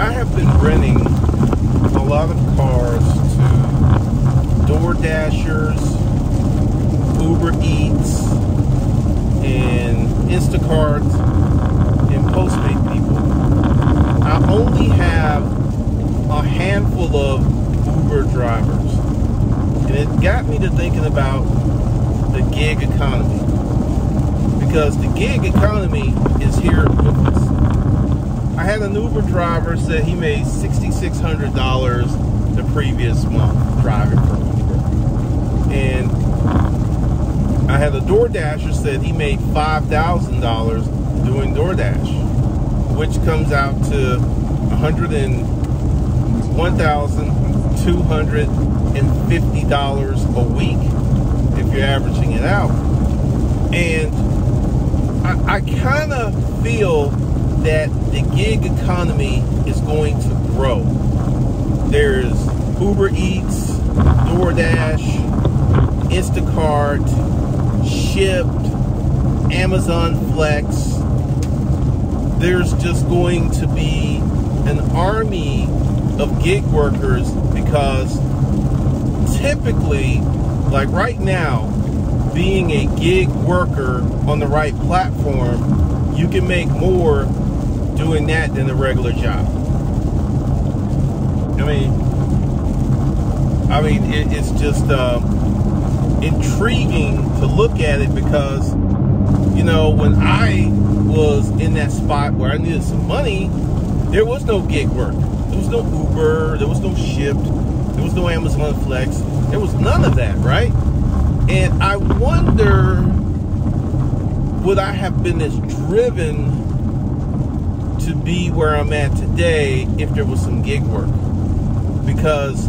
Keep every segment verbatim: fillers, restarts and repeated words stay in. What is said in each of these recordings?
I have been renting a lot of cars to DoorDashers, Uber Eats, and Instacart, and Postmate people. I only have a handful of Uber drivers, and it got me to thinking about the gig economy, because the gig economy is here with us. I had an Uber driver say he made six thousand six hundred dollars the previous month driving for Uber, and I had a DoorDasher said he made five thousand dollars doing DoorDash, which comes out to one thousand two hundred fifty dollars a week if you're averaging it out. And I, I kind of feel that the gig economy is going to grow. There's Uber Eats, DoorDash, Instacart, Shipt, Amazon Flex. There's just going to be an army of gig workers, because typically, like right now, being a gig worker on the right platform, you can make more doing that than a regular job. I mean, I mean, it, it's just uh, intriguing to look at it, because, you know, when I was in that spot where I needed some money, there was no gig work. There was no Uber, there was no Shipt, there was no Amazon Flex, there was none of that, right? And I wonder, would I have been as driven to be where I'm at today if there was some gig work? Because,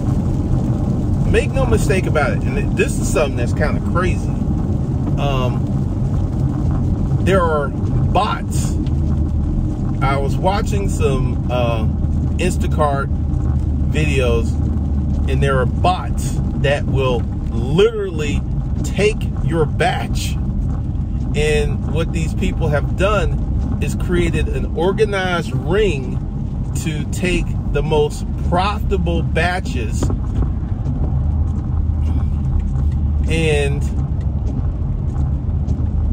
make no mistake about it, and this is something that's kind of crazy, um, there are bots. I was watching some uh, Instacart videos, and there are bots that will literally take your batch. And what these people have done is created an organized ring to take the most profitable batches, and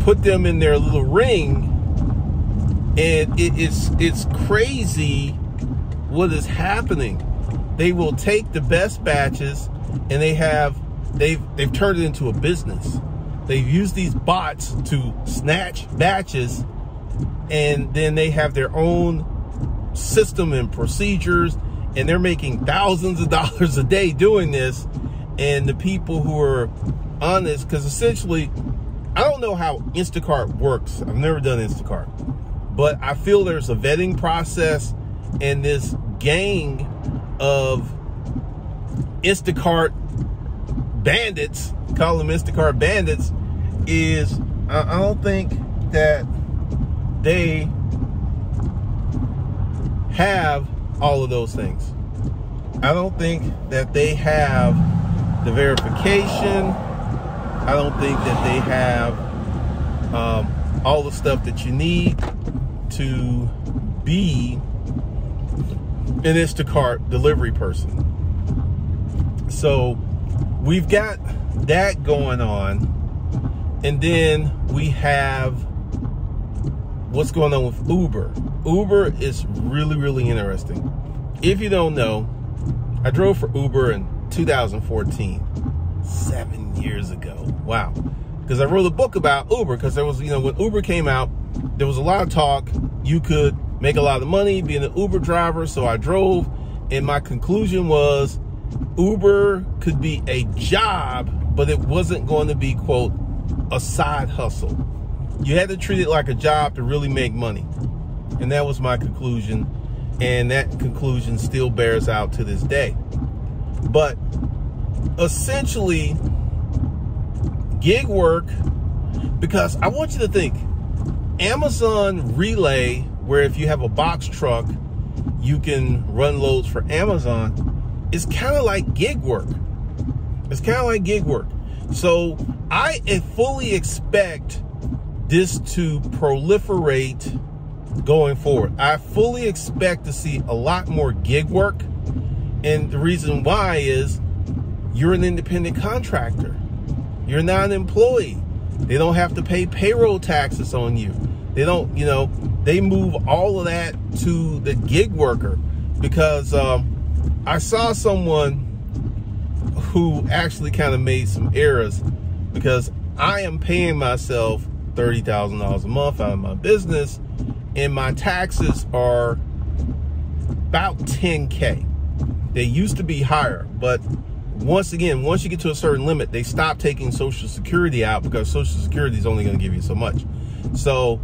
put them in their little ring. And it is, it's crazy what is happening. They will take the best batches, and they have They've, they've turned it into a business. They've used these bots to snatch batches, and then they have their own system and procedures, and they're making thousands of dollars a day doing this. And the people who are honest, because essentially, I don't know how Instacart works. I've never done Instacart, but I feel there's a vetting process, and this gang of Instacart bandits, call them Instacart bandits, is I don't think that they have all of those things. I don't think that they have the verification. I don't think that they have um, all the stuff that you need to be an Instacart delivery person. So we've got that going on, and then we have what's going on with Uber. Uber is really, really interesting. If you don't know, I drove for Uber in two thousand fourteen, seven years ago. Wow. Because I wrote a book about Uber, because there was, you know, when Uber came out, there was a lot of talk. You could make a lot of money being an Uber driver, so I drove, and my conclusion was, Uber could be a job, but it wasn't going to be, quote, a side hustle. You had to treat it like a job to really make money. And that was my conclusion. And that conclusion still bears out to this day. But essentially, gig work, because I want you to think, Amazon Relay, where if you have a box truck, you can run loads for Amazon, it's kind of like gig work. It's kind of like gig work. So I fully expect this to proliferate going forward. I fully expect to see a lot more gig work. And the reason why is you're an independent contractor. You're not an employee. They don't have to pay payroll taxes on you. They don't, you know, they move all of that to the gig worker because um, I saw someone who actually kind of made some errors because I am paying myself thirty thousand dollars a month out of my business and my taxes are about ten K. They used to be higher, but once again, once you get to a certain limit, they stop taking Social Security out because Social Security is only going to give you so much. So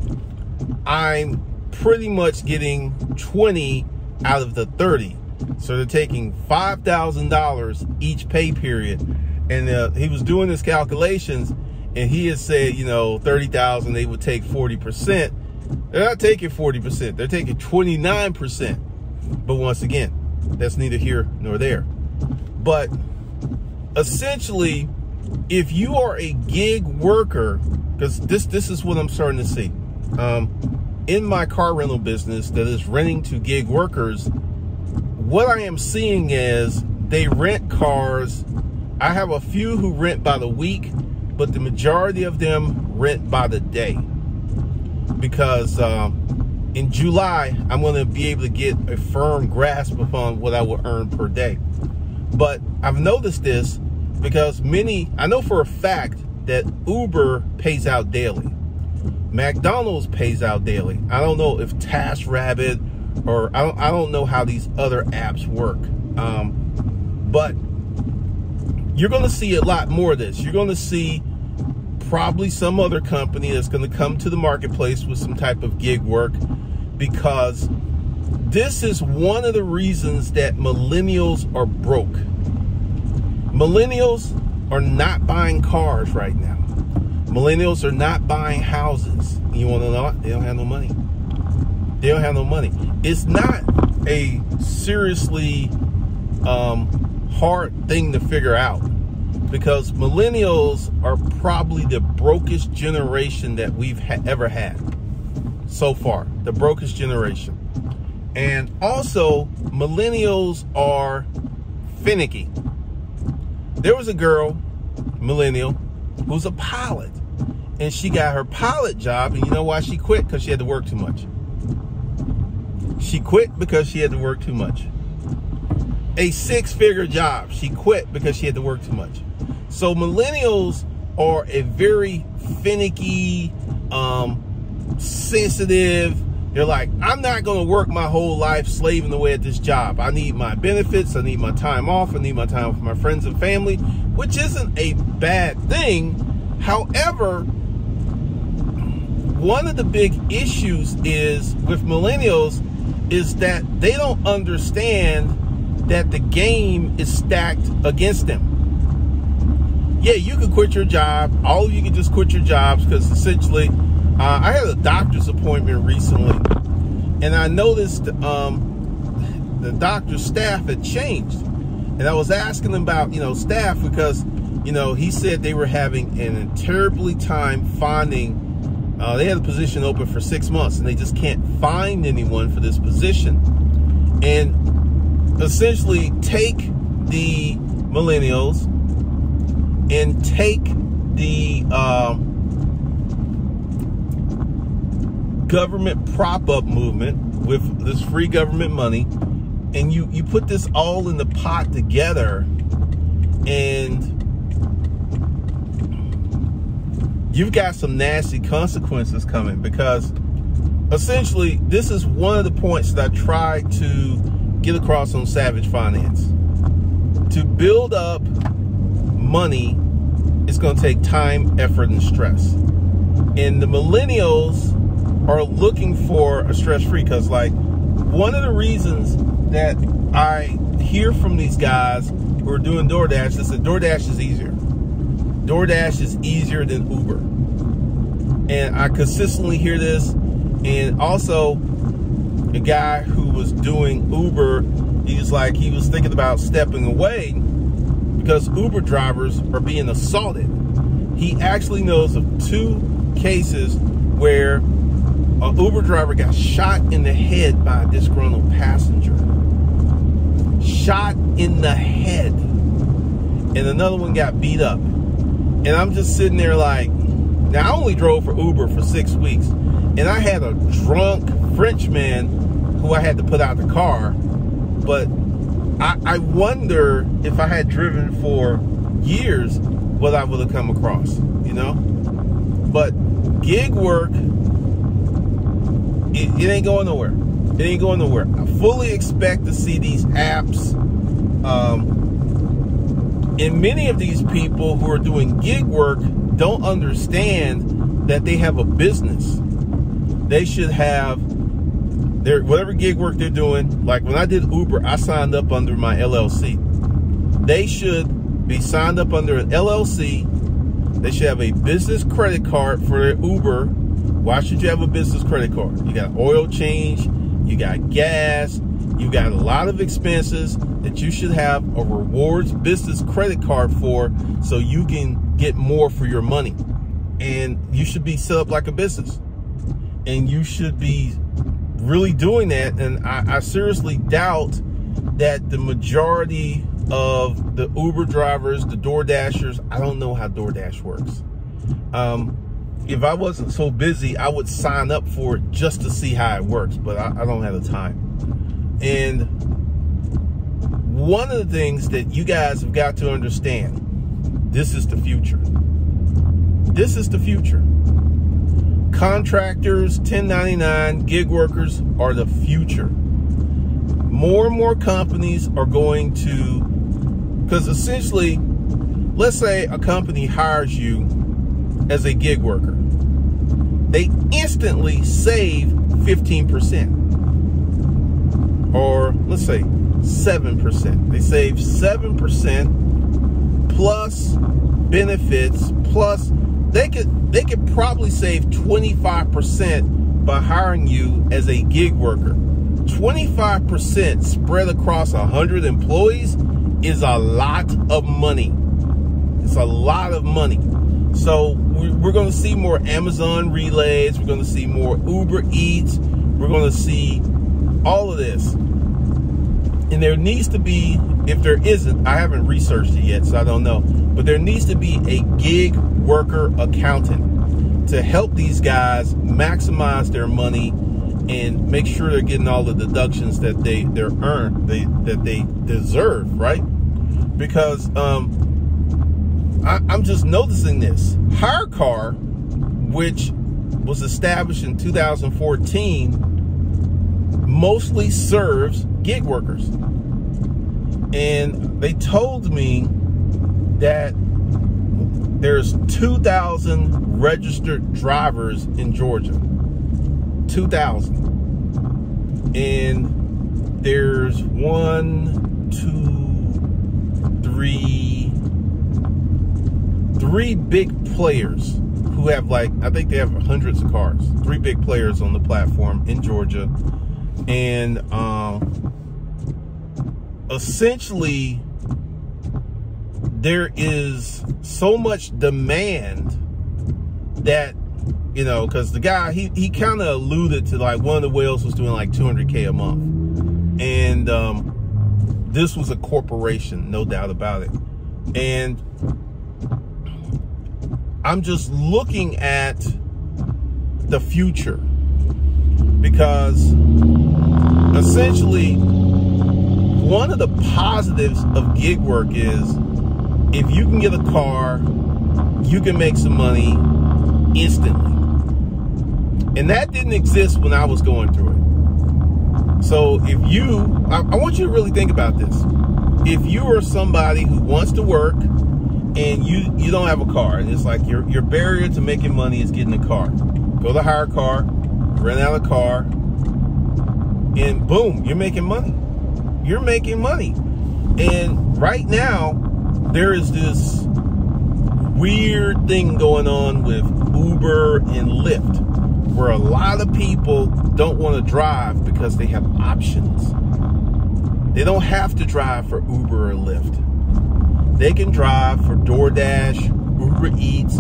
I'm pretty much getting twenty out of the thirty. So they're taking five thousand dollars each pay period. And uh, he was doing his calculations and he had said, you know, thirty thousand, they would take forty percent. They're not taking forty percent. They're taking twenty-nine percent. But once again, that's neither here nor there. But essentially, if you are a gig worker, because this, this is what I'm starting to see. Um, in my car rental business that is renting to gig workers, what I am seeing is they rent cars. I have a few who rent by the week, but the majority of them rent by the day. Because um, in July, I'm going to be able to get a firm grasp upon what I will earn per day. But I've noticed this because many, I know for a fact that Uber pays out daily. McDonald's pays out daily. I don't know if TaskRabbit or I don't, I don't know how these other apps work. Um, but you're going to see a lot more of this. You're going to see probably some other company that's going to come to the marketplace with some type of gig work because this is one of the reasons that millennials are broke. Millennials are not buying cars right now. Millennials are not buying houses. You want to know? They don't have no money. They don't have no money. It's not a seriously um, hard thing to figure out because millennials are probably the brokest generation that we've ha- ever had so far. The brokest generation. And also, millennials are finicky. There was a girl, millennial, who's a pilot. And she got her pilot job. And you know why she quit? Because she had to work too much. She quit because she had to work too much. A six-figure job. She quit because she had to work too much. So millennials are a very finicky, um, sensitive. They're like, I'm not going to work my whole life slaving away at this job. I need my benefits. I need my time off. I need my time with my friends and family, which isn't a bad thing. However, one of the big issues is with millennials is that they don't understand that the game is stacked against them. Yeah, you could quit your job. All of you can just quit your jobs because essentially... Uh, I had a doctor's appointment recently, and I noticed um, the doctor's staff had changed. And I was asking him about, you know, staff because, you know, he said they were having an terribly time finding, uh, they had a position open for six months, and they just can't find anyone for this position. And essentially take the millennials and take the... Um, government prop-up movement with this free government money, and you you put this all in the pot together, and you've got some nasty consequences coming because essentially this is one of the points that I tried to get across on Savage Finance. To build up money, it's going to take time, effort, and stress, and the millennials are looking for a stress-free because, like, one of the reasons that I hear from these guys who are doing DoorDash is that DoorDash is easier. DoorDash is easier than Uber. And I consistently hear this. And also, the guy who was doing Uber, he was like, he was thinking about stepping away because Uber drivers are being assaulted. He actually knows of two cases where an Uber driver got shot in the head by a disgruntled passenger. Shot in the head. And another one got beat up. And I'm just sitting there like, now I only drove for Uber for six weeks. And I had a drunk Frenchman who I had to put out the car. But I, I wonder if I had driven for years, what I would have come across, you know? But gig work, it, it ain't going nowhere. It ain't going nowhere. I fully expect to see these apps. Um, and many of these people who are doing gig work don't understand that they have a business. They should have their, whatever gig work they're doing. Like when I did Uber, I signed up under my L L C. They should be signed up under an L L C. They should have a business credit card for their Uber. Why should you have a business credit card? You got oil change, you got gas, you got a lot of expenses that you should have a rewards business credit card for, so you can get more for your money. And you should be set up like a business. And you should be really doing that. And I, I seriously doubt that the majority of the Uber drivers, the DoorDashers, I don't know how DoorDash works. Um, if I wasn't so busy, I would sign up for it just to see how it works, but I, I don't have the time. And one of the things that you guys have got to understand, this is the future. This is the future. Contractors, ten ninety-nine, gig workers are the future. More and more companies are going to, because essentially, let's say a company hires you as a gig worker. They instantly save fifteen percent, or let's say seven percent. They save seven percent plus benefits, plus they could, they could probably save twenty-five percent by hiring you as a gig worker. twenty-five percent spread across one hundred employees is a lot of money. It's a lot of money. So we're going to see more Amazon Relays. We're going to see more Uber Eats. We're going to see all of this. And there needs to be, if there isn't, I haven't researched it yet, so I don't know. But there needs to be a gig worker accountant to help these guys maximize their money and make sure they're getting all the deductions that they they're earned, they that they deserve, right? Because um, I, I'm just noticing this. Hire Car, which was established in two thousand fourteen, mostly serves gig workers, and they told me that there's two thousand registered drivers in Georgia. two thousand. And there's one, two, three, three big players who have, like, I think they have hundreds of cars. Three big players on the platform in Georgia. And um, essentially, there is so much demand that, you know, because the guy, he, he kind of alluded to, like, one of the whales was doing like two hundred K a month. And um, this was a corporation, no doubt about it. And I'm just looking at the future, because essentially one of the positives of gig work is if you can get a car, you can make some money instantly. And that didn't exist when I was going through it. So if you, I, I want you to really think about this. If you are somebody who wants to work and you, you don't have a car, and it's like your, your barrier to making money is getting a car, go to Hire Car, rent out a car, and boom, you're making money. You're making money. And right now, there is this weird thing going on with Uber and Lyft, where a lot of people don't want to drive because they have options. They don't have to drive for Uber or Lyft. They can drive for DoorDash, Uber Eats,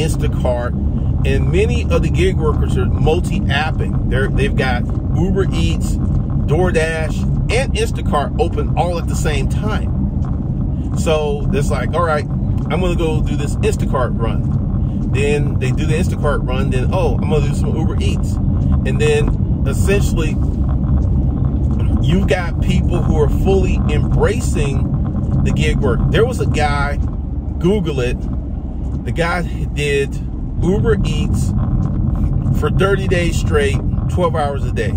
Instacart, And many of the gig workers are multi-apping. They're, they've got Uber Eats, DoorDash, and Instacart open all at the same time. So it's like, all right, I'm going to go do this Instacart run. Then they do the Instacart run. Then, oh, I'm going to do some Uber Eats. And then essentially, you've got people who are fully embracing the gig work. There was a guy, Google it, the guy did Uber Eats for thirty days straight, twelve hours a day.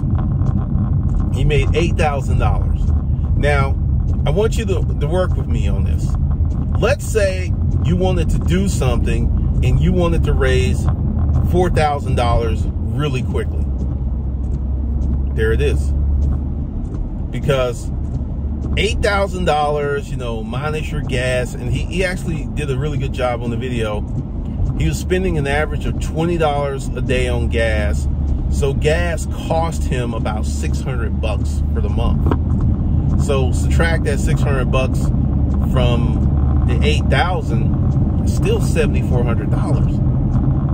He made eight thousand dollars. Now, I want you to, to work with me on this. Let's say you wanted to do something and you wanted to raise four thousand dollars really quickly. There it is. Because eight thousand dollars, you know, minus your gas, and he, he actually did a really good job on the video. He was spending an average of twenty dollars a day on gas. So gas cost him about six hundred bucks for the month. So subtract that six hundred bucks from the eight thousand, still seven thousand four hundred dollars.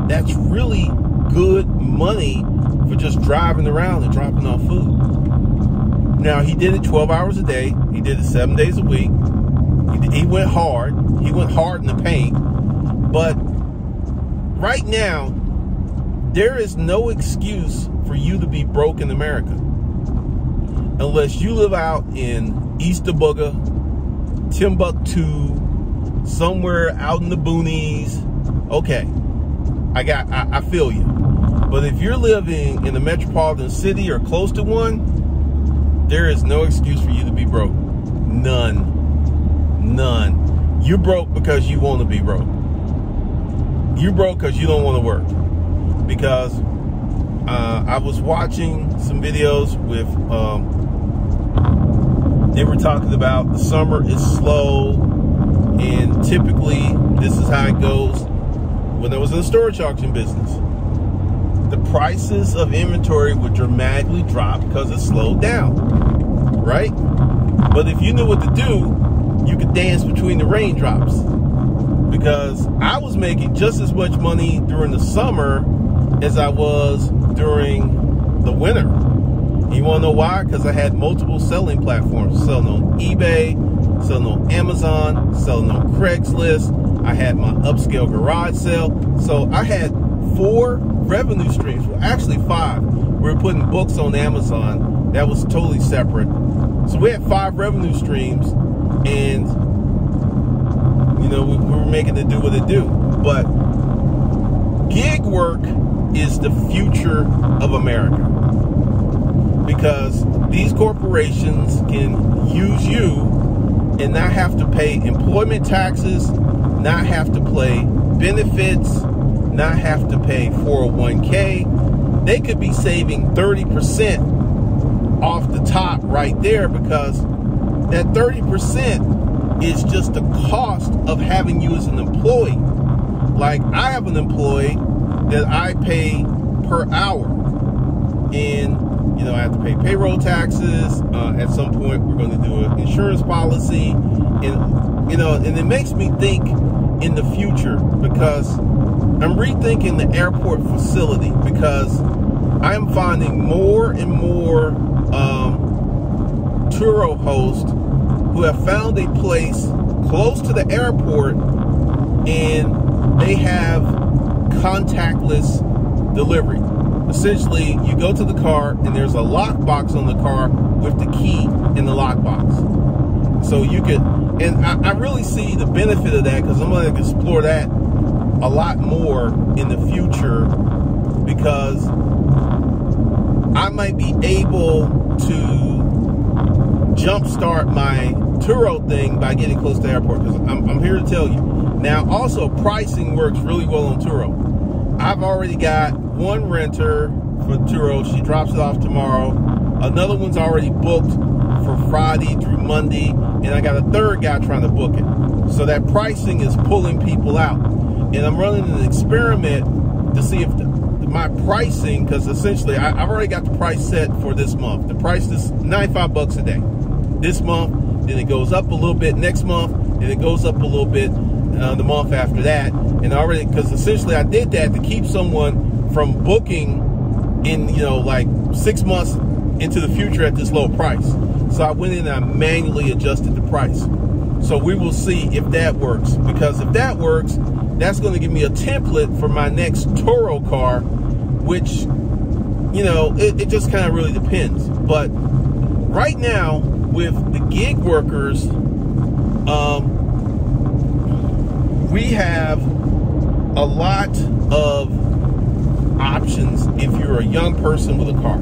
That's really good money for just driving around and dropping off food. Now, he did it twelve hours a day. He did it seven days a week. He, did, he went hard. He went hard in the paint. But right now, there is no excuse for you to be broke in America unless you live out in East Abuga, Timbuktu, somewhere out in the boonies. Okay, I got, I, I feel you. But if you're living in a metropolitan city or close to one, there is no excuse for you to be broke. None, none. You're broke because you want to be broke. You're broke because you don't want to work. Because uh, I was watching some videos with, um, they were talking about the summer is slow and typically this is how it goes. When I was in the storage auction business, the prices of inventory would dramatically drop because it slowed down, right? But if you knew what to do, you could dance between the raindrops, because I was making just as much money during the summer as I was during the winter. You wanna know why? Because I had multiple selling platforms. Selling on eBay, selling on Amazon, selling on Craigslist. I had my upscale garage sale. So I had four revenue streams, well actually five. We were putting books on Amazon. That was totally separate. So we had five revenue streams, and you know, we, we were making it do what it do. But gig work is the future of America, because these corporations can use you and not have to pay employment taxes, not have to pay benefits, not have to pay four oh one K. They could be saving thirty percent off the top right there, because that thirty percent is just the cost of having you as an employee. Like, I have an employee that I pay per hour, and you know, I have to pay payroll taxes. Uh, at some point, we're going to do an insurance policy, and you know, and it makes me think in the future, because I'm rethinking the airport facility, because I'm finding more and more um, Turo hosts who have found a place close to the airport, and they have contactless delivery. Essentially, you go to the car and there's a lockbox on the car with the key in the lockbox. So you could, and I, I really see the benefit of that, because I'm going to explore that a lot more in the future, because I might be able to jumpstart my Turo thing by getting close to the airport, because I'm, I'm here to tell you. Now, also, pricing works really well on Turo. I've already got one renter for Turo. She drops it off tomorrow. Another one's already booked for Friday through Monday, and I got a third guy trying to book it. So that pricing is pulling people out. And I'm running an experiment to see if the, my pricing, because essentially I, I've already got the price set for this month. The price is ninety-five bucks a day this month, then it goes up a little bit next month, and it goes up a little bit Uh, the month after that, and already, because essentially I did that to keep someone from booking in, you know, like six months into the future at this low price. So I went in and I manually adjusted the price. So we will see if that works, because if that works, that's going to give me a template for my next Turo car, which, you know, it, it just kind of really depends. But right now with the gig workers, um, we have a lot of options. If you're a young person with a car,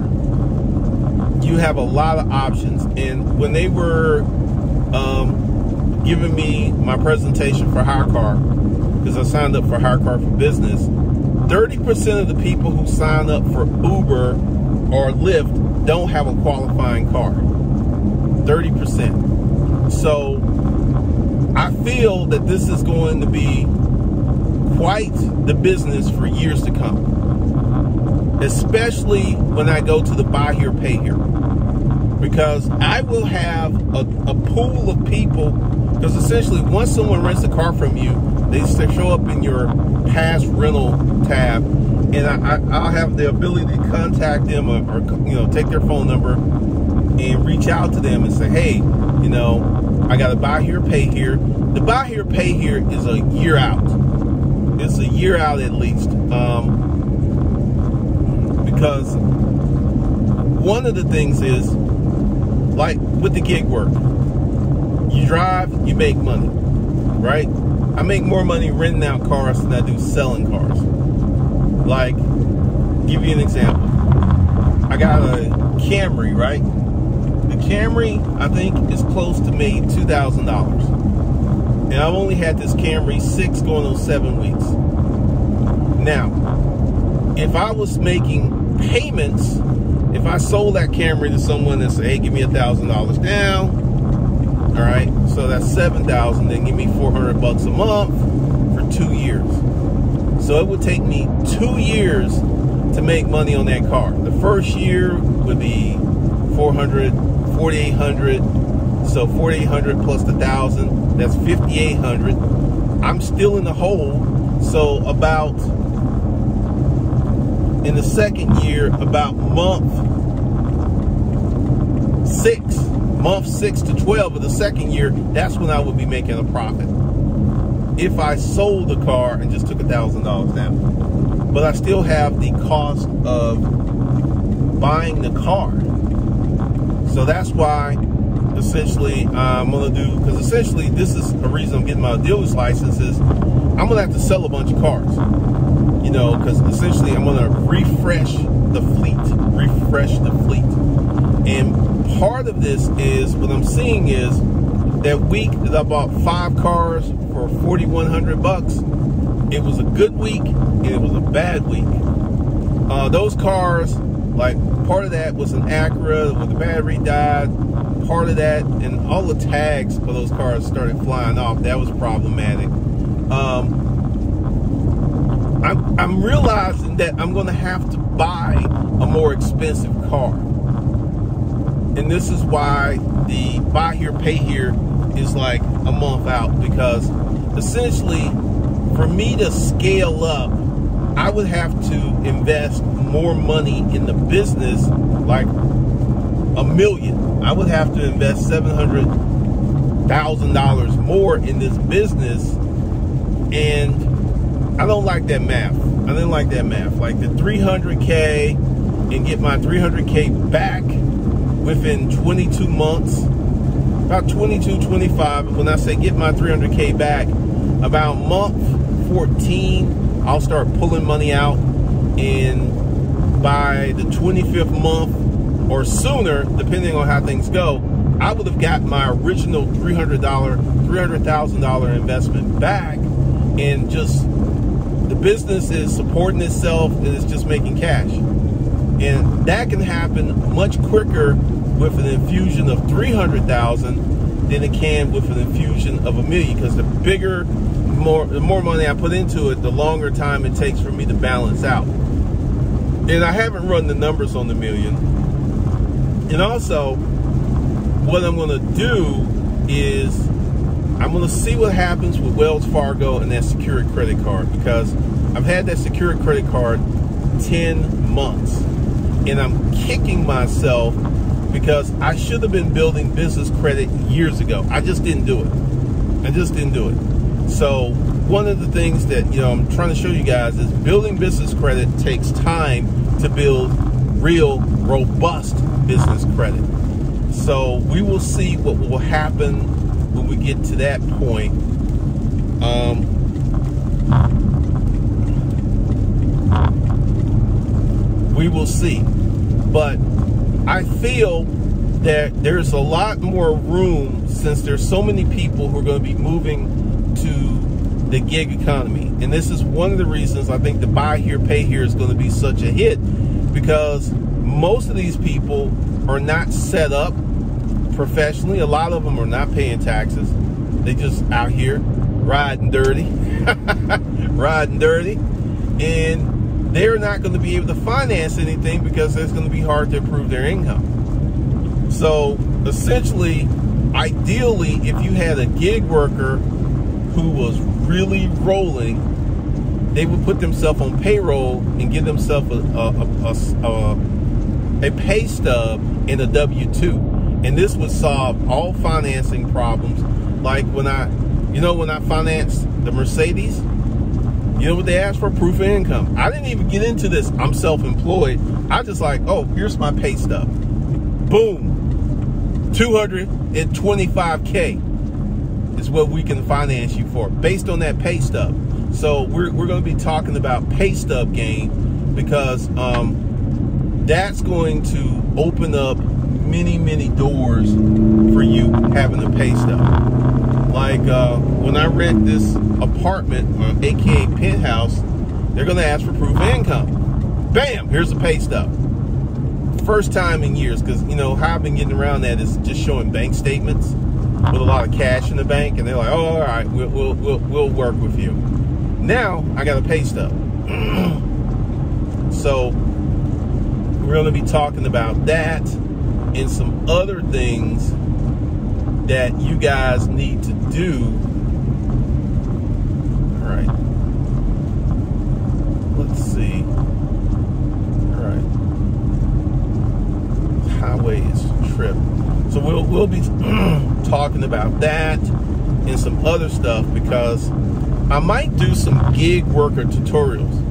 you have a lot of options. And when they were um, giving me my presentation for Hire Car, because I signed up for Hire Car for Business, thirty percent of the people who sign up for Uber or Lyft don't have a qualifying car. thirty percent. So I feel that this is going to be quite the business for years to come, especially when I go to the buy here, pay here, because I will have a, a pool of people. Because essentially, once someone rents a car from you, they show up in your past rental tab, and I, I, I'll have the ability to contact them, or, or you know, take their phone number and reach out to them and say, hey, you know, I got to buy here, pay here. The buy here, pay here is a year out. It's a year out at least, um, because one of the things is, like with the gig work, you drive, you make money, right? I make more money renting out cars than I do selling cars. Like, give you an example. I got a Camry, right? The Camry, I think, is close to maybe two thousand dollars. And I've only had this Camry six going on seven weeks. Now, if I was making payments, if I sold that Camry to someone and said, hey, give me one thousand dollars down, all right, so that's seven thousand dollars, then give me four hundred bucks a month for two years. So it would take me two years to make money on that car. The first year would be four hundred dollars, forty-eight hundred dollars, so forty-eight hundred dollars plus the one thousand dollars. That's fifty-eight hundred. I'm still in the hole. So about in the second year, about month six, month six to twelve of the second year, that's when I would be making a profit if I sold the car and just took a thousand dollars down. But I still have the cost of buying the car. So that's why. Essentially, I'm gonna do, because essentially this is a reason I'm getting my dealer's license, is I'm gonna have to sell a bunch of cars, you know, because essentially I'm gonna refresh the fleet, refresh the fleet. And part of this is what I'm seeing is that week that I bought five cars for forty-one hundred bucks, it was a good week and it was a bad week. Uh, those cars, like part of that was an Acura when the battery died. Part of that, and all the tags for those cars started flying off. That was problematic. Um, I'm, I'm realizing that I'm going to have to buy a more expensive car. And this is why the buy here, pay here is like a month out. Because essentially, for me to scale up, I would have to invest more money in the business, like a million. I would have to invest seven hundred thousand dollars more in this business, and I don't like that math. I didn't like that math. Like the three hundred K, and get my three hundred K back within twenty-two months, about twenty-two, twenty-five. When I say get my three hundred K back, about month fourteen, I'll start pulling money out, and by the twenty-fifth month, or sooner, depending on how things go, I would have got my original three hundred thousand dollars investment back, and just the business is supporting itself and it's just making cash. And that can happen much quicker with an infusion of three hundred thousand dollars than it can with an infusion of a million, because the bigger, more, the more money I put into it, the longer time it takes for me to balance out. And I haven't run the numbers on the million. And also, what I'm going to do is I'm going to see what happens with Wells Fargo and that secured credit card, because I've had that secured credit card ten months, and I'm kicking myself because I should have been building business credit years ago. I just didn't do it. I just didn't do it. So one of the things that, you know, I'm trying to show you guys is building business credit takes time to build real, robust business credit. So we will see what will happen when we get to that point. Um, we will see. But I feel that there's a lot more room, since there's so many people who are going to be moving to the gig economy. And this is one of the reasons I think the buy here, pay here is going to be such a hit, because most of these people are not set up professionally. A lot of them are not paying taxes. They just out here riding dirty, riding dirty, and they're not going to be able to finance anything because it's going to be hard to improve their income. So essentially, ideally, if you had a gig worker who was really rolling, they would put themselves on payroll and give themselves a, a, a, a, a pay stub and a W two. And this would solve all financing problems. Like when I, you know, when I financed the Mercedes, you know what they asked for? Proof of income. I didn't even get into this. I'm self-employed. I just like, oh, here's my pay stub. Boom. two hundred twenty-five K is what we can finance you for based on that pay stub. So we're, we're going to be talking about pay stub game, because um, that's going to open up many, many doors for you having to pay stuff. Like uh, when I rent this apartment, uh, A K A penthouse, they're gonna ask for proof of income. Bam, here's the pay stuff. First time in years, because you know how I've been getting around that is just showing bank statements with a lot of cash in the bank, and they're like, oh, all right, we'll, we'll, we'll, we'll work with you. Now I got a pay stuff. So we're gonna be talking about that and some other things that you guys need to do. All right. Let's see. All right. The highway is tripped. So we'll we'll be talking about that and some other stuff, because I might do some gig worker tutorials,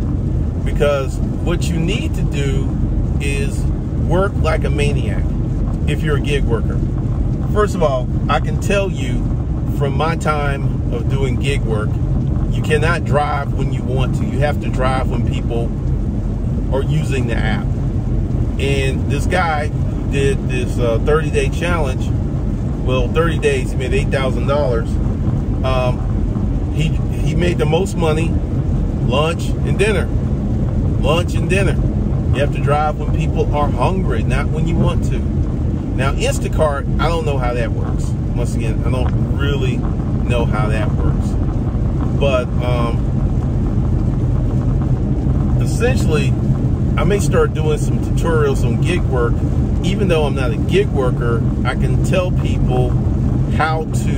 because what you need to do is work like a maniac. If you're a gig worker, first of all, I can tell you from my time of doing gig work, you cannot drive when you want to. You have to drive when people are using the app. And this guy did this uh, thirty day challenge. Well, thirty days, he made eight thousand dollars. Um, he, he made the most money, lunch and dinner, lunch and dinner. You have to drive when people are hungry, not when you want to. Now, Instacart, I don't know how that works. Once again, I don't really know how that works. But um, essentially, I may start doing some tutorials on gig work. Even though I'm not a gig worker, I can tell people how to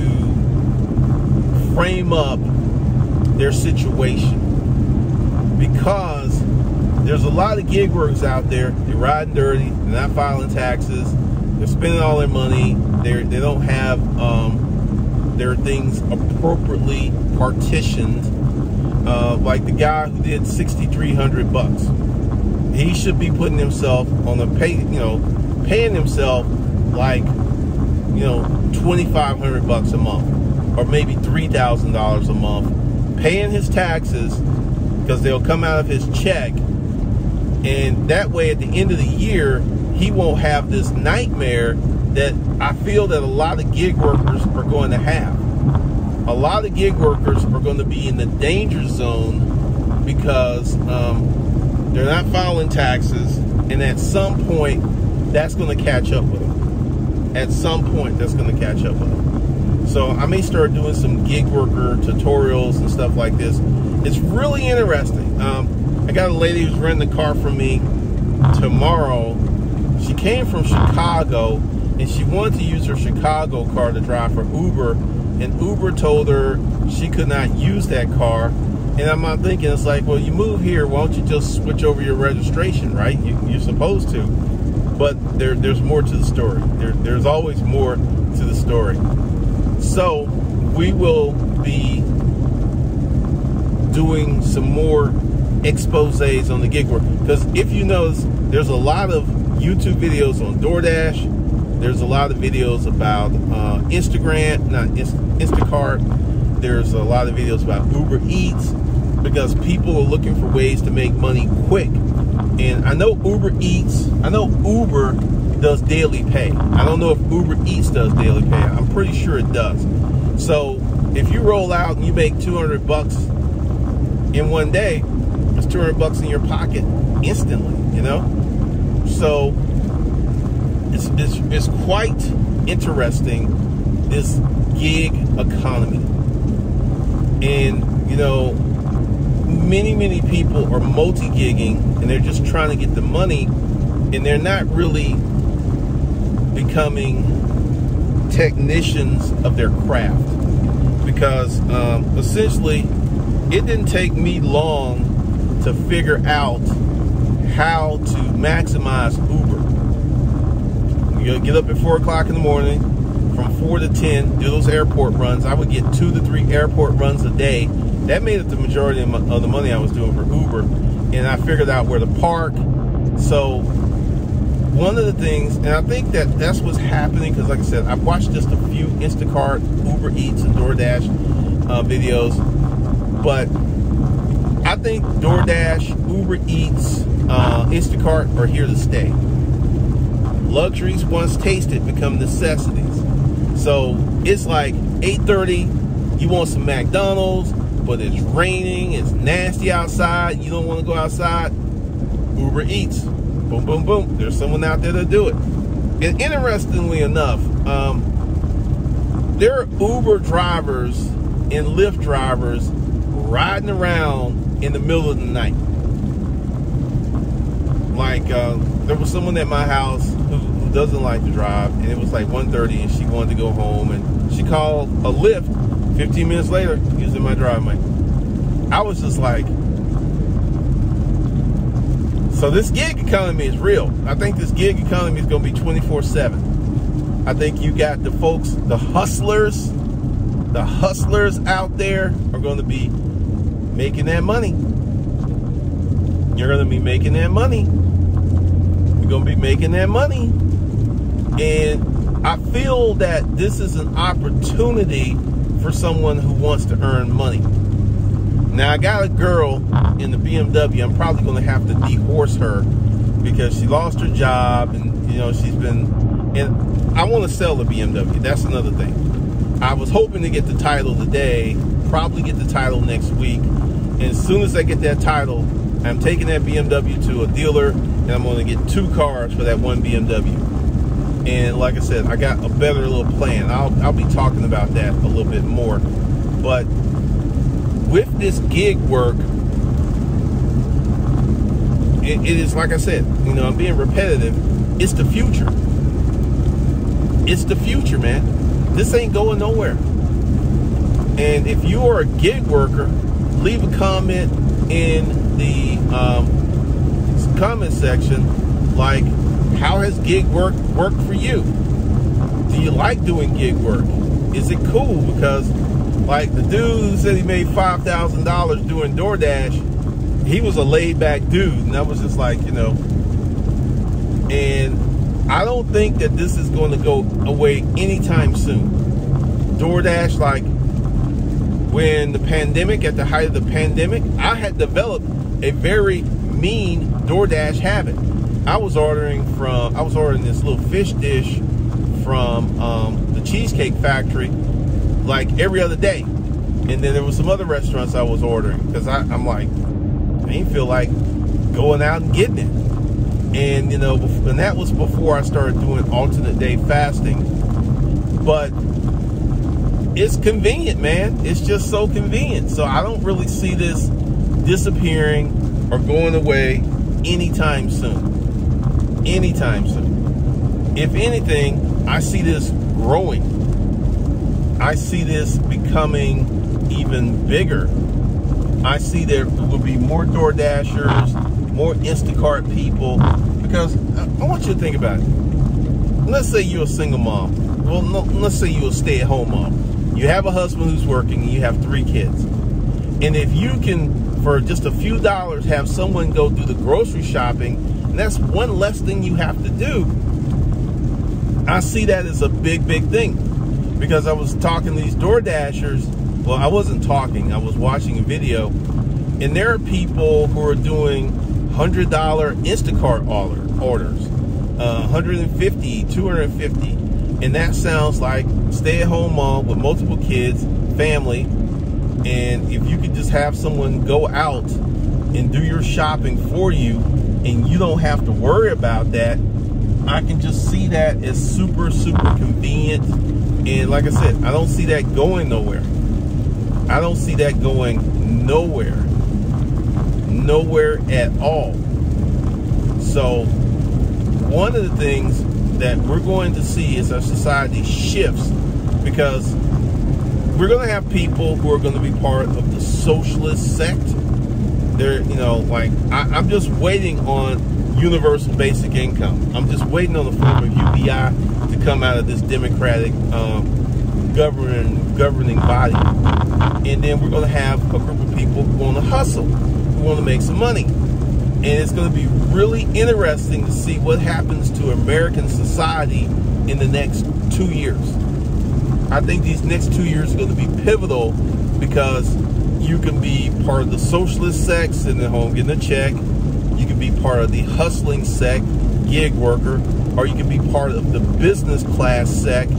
frame up their situation. Because there's a lot of gig workers out there, they're riding dirty, they're not filing taxes, they're spending all their money. They they don't have um, their things appropriately partitioned. Uh, like the guy who did sixty-three hundred bucks, he should be putting himself on the pay. You know, paying himself like you know twenty-five hundred bucks a month, or maybe three thousand dollars a month, paying his taxes, because they'll come out of his check, and that way at the end of the year, he won't have this nightmare that I feel that a lot of gig workers are going to have. A lot of gig workers are going to be in the danger zone, because um, they're not filing taxes, and at some point, that's going to catch up with them. At some point, that's going to catch up with them. So I may start doing some gig worker tutorials and stuff like this. It's really interesting. Um, I got a lady who's renting a car from me tomorrow. She came from Chicago, and she wanted to use her Chicago car to drive for Uber, and Uber told her she could not use that car. And I'm not thinking, it's like, well, you move here, why don't you just switch over your registration, right? You, you're supposed to. But there, there's more to the story. There, there's always more to the story. So we will be doing some more exposés on the gig work. Because if you notice, there's a lot of YouTube videos on DoorDash. There's a lot of videos about uh, Instagram, not Instacart. There's a lot of videos about Uber Eats, because people are looking for ways to make money quick. And I know Uber Eats, I know Uber does daily pay. I don't know if Uber Eats does daily pay. I'm pretty sure it does. So if you roll out and you make two hundred bucks in one day, it's two hundred bucks in your pocket instantly, you know? So it's, it's, it's quite interesting, this gig economy. And, you know, many, many people are multi-gigging and they're just trying to get the money, and they're not really becoming technicians of their craft. Because um, essentially, it didn't take me long to figure out how to maximize Uber. You get up at four o'clock in the morning, from four to ten, do those airport runs. I would get two to three airport runs a day. That made up the majority of, my, of the money I was doing for Uber, and I figured out where to park. So one of the things, and I think that that's what's happening, because like I said, I've watched just a few Instacart, Uber Eats, and DoorDash uh, videos, but I think DoorDash, Uber Eats, uh, Instacart are here to stay. Luxuries once tasted become necessities. So it's like eight thirty, you want some McDonald's, but it's raining, it's nasty outside, you don't want to go outside, Uber Eats. Boom, boom, boom. There's someone out there to do it. And interestingly enough, um, there are Uber drivers and Lyft drivers riding around in the middle of the night. Like, uh, there was someone at my house who, who doesn't like to drive, and it was like one thirty, and she wanted to go home, and she called a Lyft. fifteen minutes later, he was in my driveway. I was just like, so this gig economy is real. I think this gig economy is going to be twenty-four seven. I think you got the folks, the hustlers, the hustlers out there are going to be making that money. You're going to be making that money. You're going to be making that money. And I feel that this is an opportunity for someone who wants to earn money. Now, I got a girl in the B M W. I'm probably going to have to dehorse her because she lost her job, and, you know, she's been, and I want to sell the B M W. That's another thing. I was hoping to get the title today, probably get the title next week. And as soon as I get that title, I'm taking that B M W to a dealer, and I'm going to get two cars for that one B M W. And like I said, I got a better little plan. I'll, I'll be talking about that a little bit more. But with this gig work, it, it is, like I said, you know, I'm being repetitive. It's the future. It's the future, man. This ain't going nowhere. And if you are a gig worker, leave a comment in the um, comment section, like, how has gig work worked for you? Do you like doing gig work? Is it cool? Because, like, the dude who said he made five thousand dollars doing DoorDash, he was a laid-back dude, and I was just like, you know, and I don't think that this is going to go away anytime soon. DoorDash, like, when the pandemic, at the height of the pandemic, I had developed a very mean DoorDash habit. I was ordering from, I was ordering this little fish dish from um, the Cheesecake Factory like every other day. And then there was some other restaurants I was ordering because I'm like, I didn't feel like going out and getting it. And, you know, and that was before I started doing alternate day fasting. But it's convenient, man. It's just so convenient. So I don't really see this disappearing or going away anytime soon. Anytime soon. If anything, I see this growing. I see this becoming even bigger. I see there will be more DoorDashers, more Instacart people, because I want you to think about it. Let's say you're a single mom. Well, no, let's say you're a stay-at-home mom. You have a husband who's working, and you have three kids. And if you can, for just a few dollars, have someone go do the grocery shopping, and that's one less thing you have to do. I see that as a big, big thing, because I was talking to these DoorDashers. Well, I wasn't talking. I was watching a video, and there are people who are doing one hundred dollar Instacart order, orders, uh, one hundred fifty dollars, two hundred fifty dollars, and that sounds like stay-at-home mom with multiple kids, family, and if you could just have someone go out and do your shopping for you, and you don't have to worry about that, I can just see that as super, super convenient. And like I said, I don't see that going nowhere. I don't see that going nowhere. Nowhere at all. So one of the things that we're going to see is our society shifts, because we're going to have people who are going to be part of the socialist sect. They're, you know, like, I, I'm just waiting on universal basic income. I'm just waiting on the form of U B I to come out of this democratic um, governing, governing body. And then we're going to have a group of people who want to hustle, who want to make some money. And it's going to be really interesting to see what happens to American society in the next two years. I think these next two years are going to be pivotal, because you can be part of the socialist sect, sitting at home getting a check. You can be part of the hustling sect, gig worker, or you can be part of the business class sect,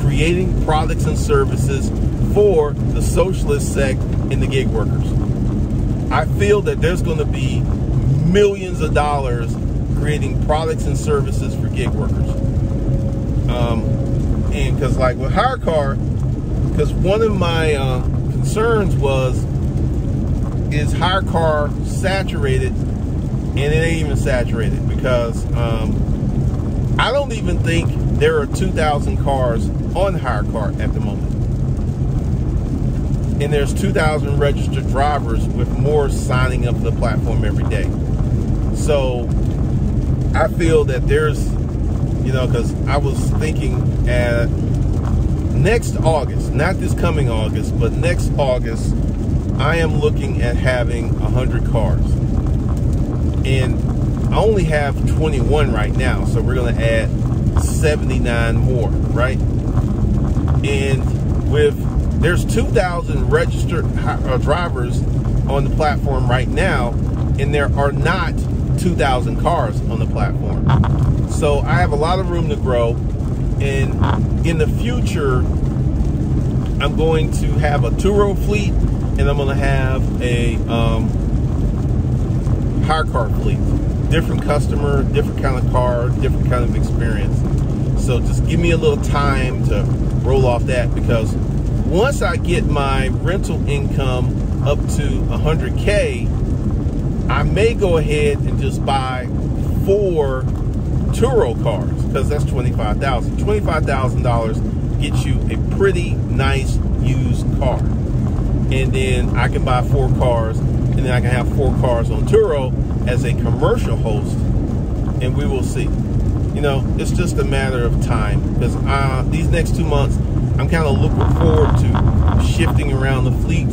creating products and services for the socialist sect and the gig workers. I feel that there's going to be millions of dollars creating products and services for gig workers. Um, and because like with Hire Car, because one of my uh, concerns was, is Hire Car saturated? And it ain't even saturated, because um, I don't even think there are two thousand cars on Hire Car at the moment. And there's two thousand registered drivers, with more signing up for the platform every day. So I feel that there's, you know, because I was thinking at next August, not this coming August, but next August, I am looking at having one hundred cars. And I only have twenty-one right now, so we're going to add seventy-nine more, right? And with, there's two thousand registered drivers on the platform right now, and there are not two thousand cars on the platform. So I have a lot of room to grow, and in the future, I'm going to have a Turo fleet, and I'm going to have a um, Hire Car fleet. Different customer, different kind of car, different kind of experience. So just give me a little time to roll off that, because once I get my rental income up to one hundred K, I may go ahead and just buy four Turo cars, because that's twenty-five thousand dollars. twenty-five thousand dollars gets you a pretty nice used car. And then I can buy four cars, and then I can have four cars on Turo as a commercial host, and we will see. You know, it's just a matter of time, because uh, these next two months, I'm kind of looking forward to shifting around the fleet,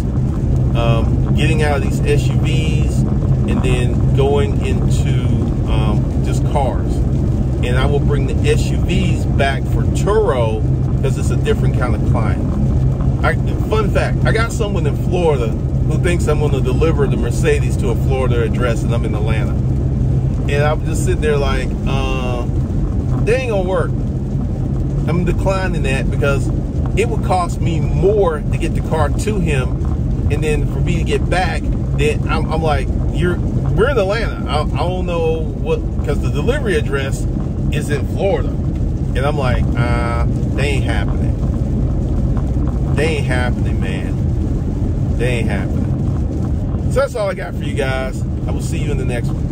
um, getting out of these S U Vs, and then going into um, just cars. And I will bring the S U Vs back for Turo, because it's a different kind of client. I, fun fact, I got someone in Florida who thinks I'm going to deliver the Mercedes to a Florida address, and I'm in Atlanta. And I'm just sitting there like, uh, they ain't going to work. I'm declining that, because it would cost me more to get the car to him, and then for me to get back, then I'm, I'm like, you're, we're in Atlanta. I, I don't know what, because the delivery address is in Florida. And I'm like, uh, they ain't happening. They ain't happening, man. They ain't happening. So that's all I got for you guys. I will see you in the next one.